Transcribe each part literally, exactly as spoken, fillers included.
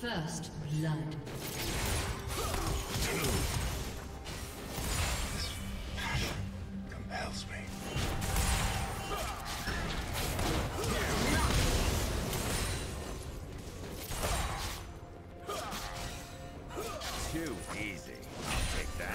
First blood. This passion compels me. Too easy. I'll take that.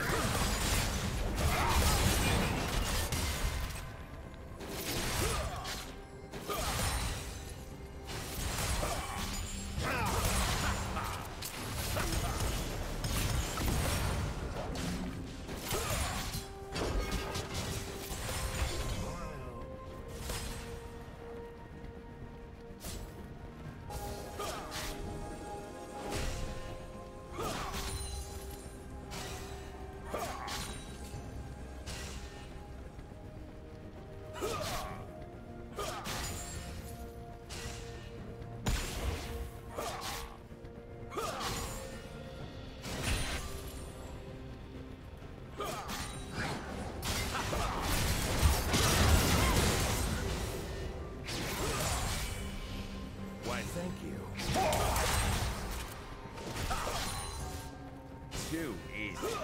Too easy.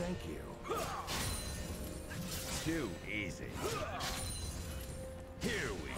Thank you. Too easy. Here we go.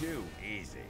Too easy.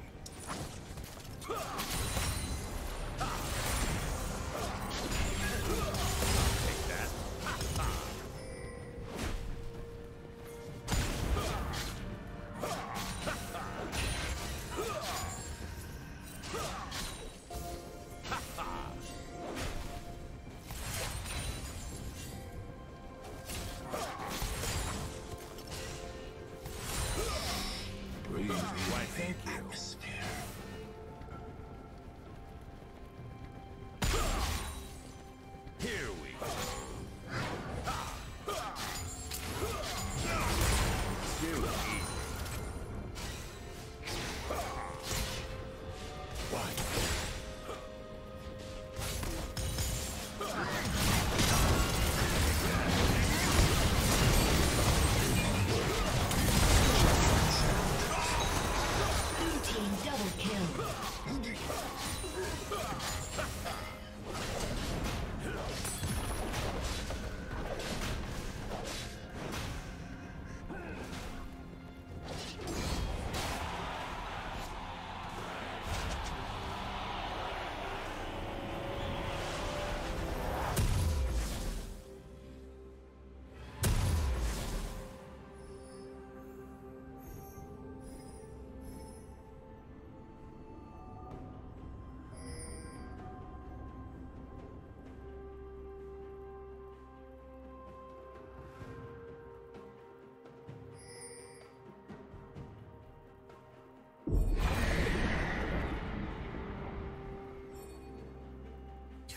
Team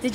Did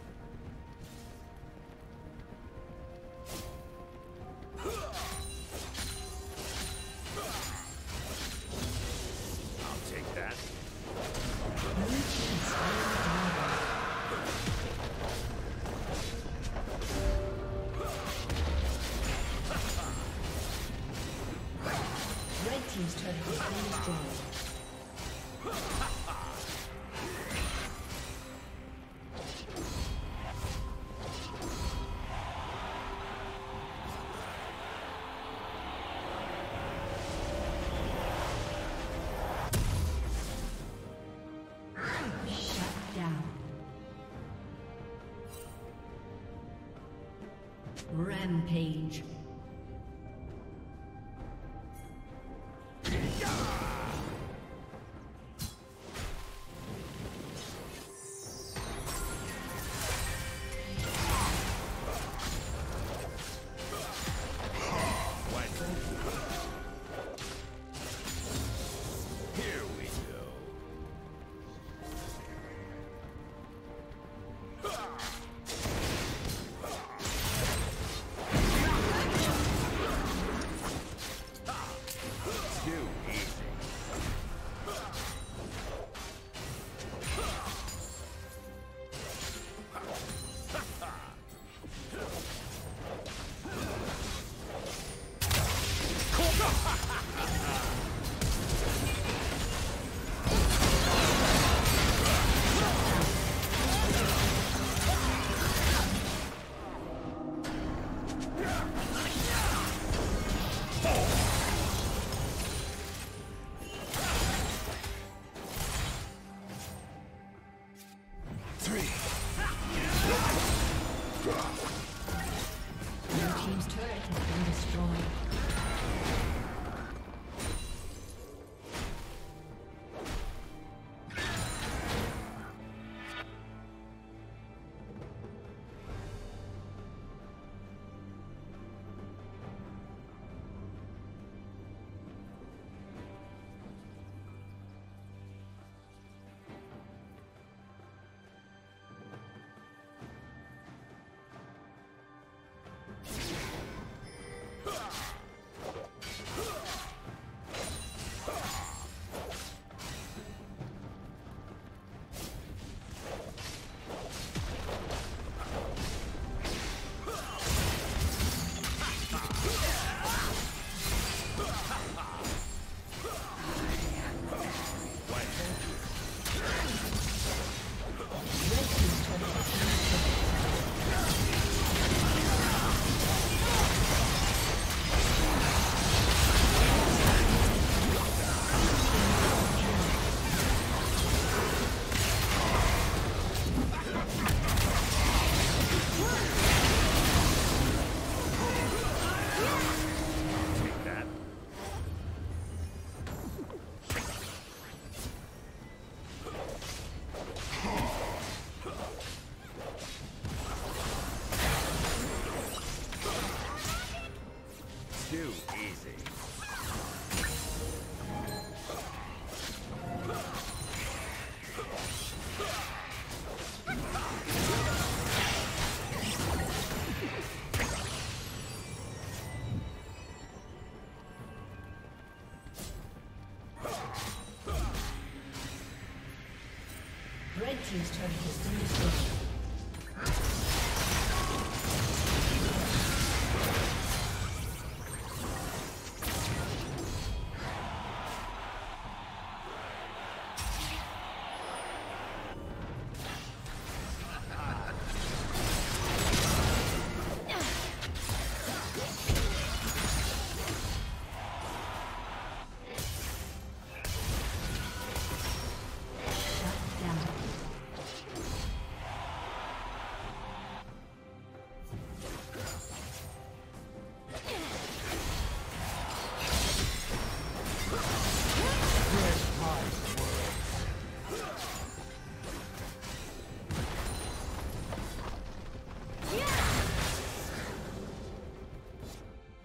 Rampage. He's trying to do this.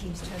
Team's turn.